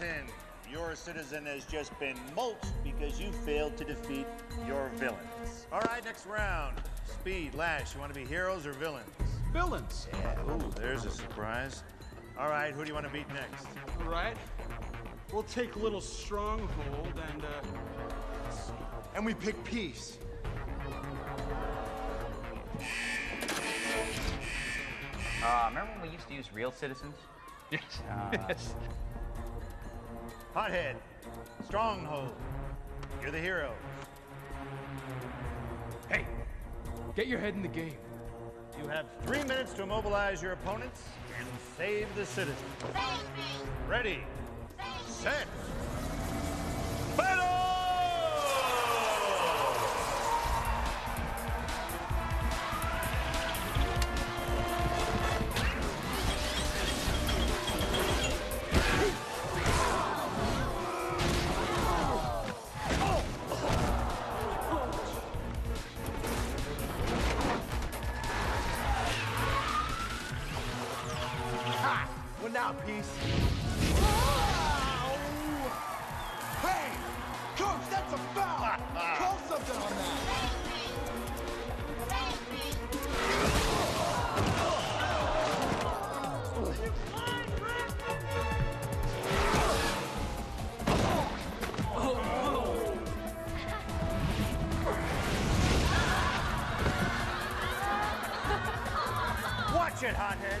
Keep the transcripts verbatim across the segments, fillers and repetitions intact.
Hamilton, your citizen has just been mulched because you failed to defeat your villains. All right, next round. Speed, Lash, you want to be heroes or villains? Villains. Yeah. Ooh, there's a surprise. All right, who do you want to beat next? All right. We'll take Little Stronghold and, uh... and we pick Peace. Uh, remember when we used to use real citizens? Yes. Uh, yes. Hothead, Stronghold, you're the hero. Hey, get your head in the game. You have three minutes to immobilize your opponents and save the citizens. Save me. Ready, save set, me. Battle! Hothead.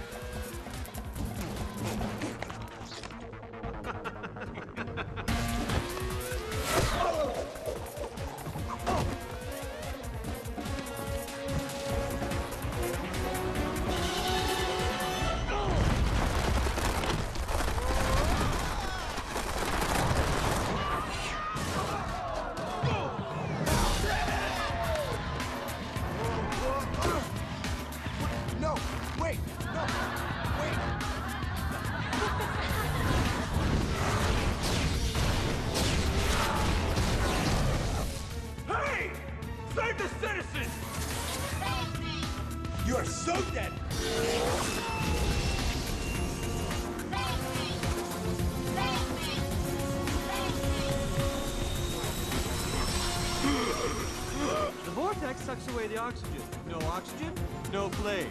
The vortex sucks away the oxygen. No oxygen, no flame.